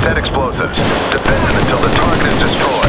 Set explosives. Defend them until the target is destroyed.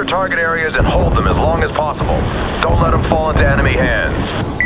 Capture target areas and hold them as long as possible. Don't let them fall into enemy hands.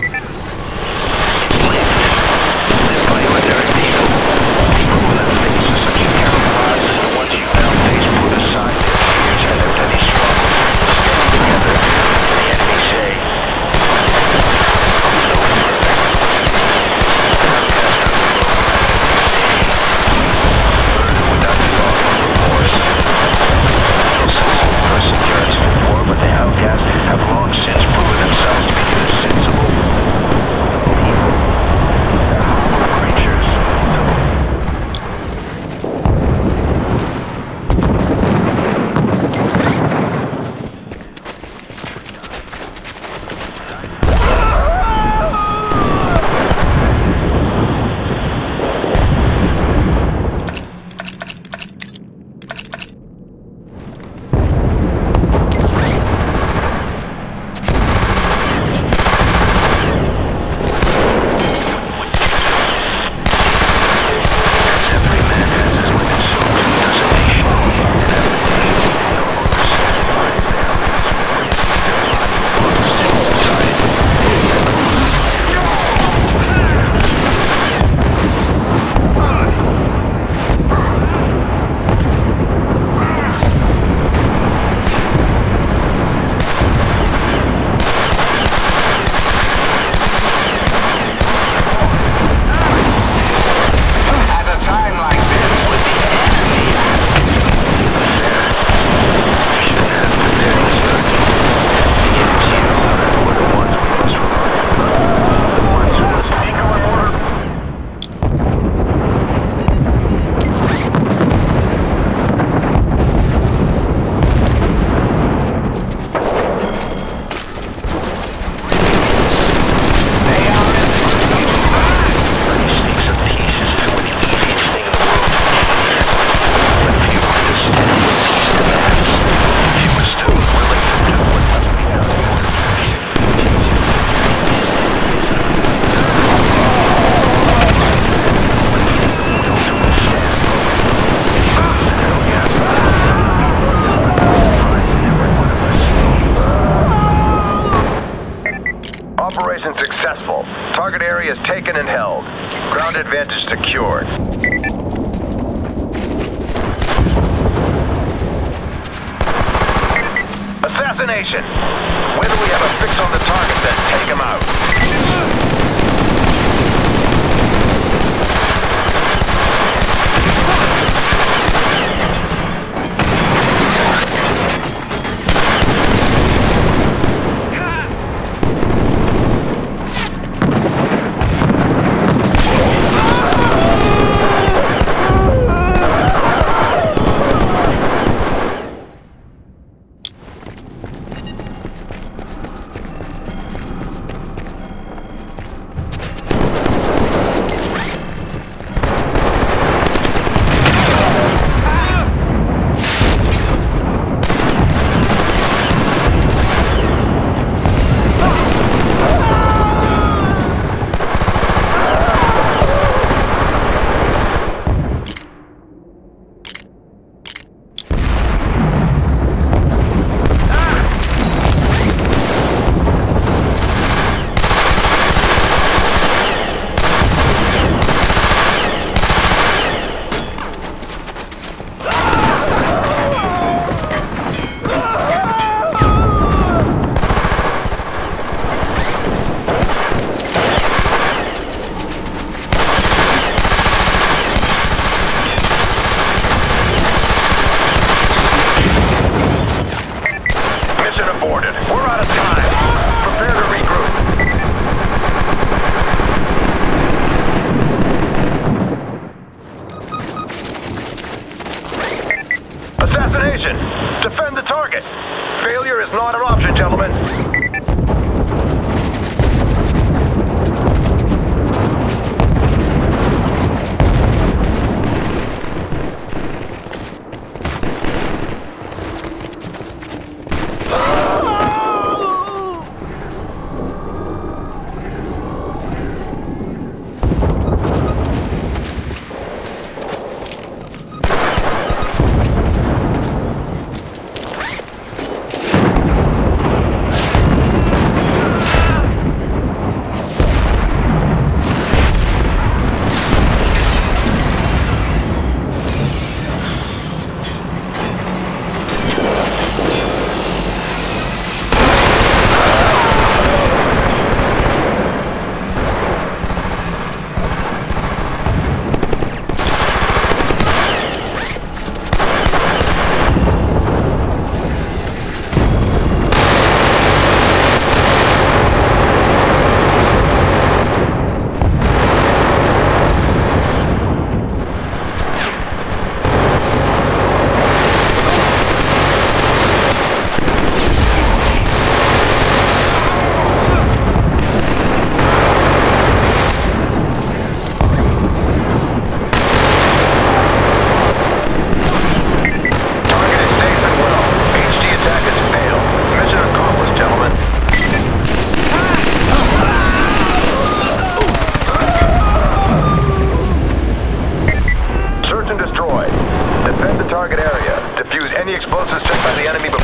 Operation successful. Target area is taken and held. Ground advantage secured. Assassination! Whether we have a fix on the target, then take him out. Assassination! Defend the target! Failure is not an option, gentlemen! explosives checked by the enemy before.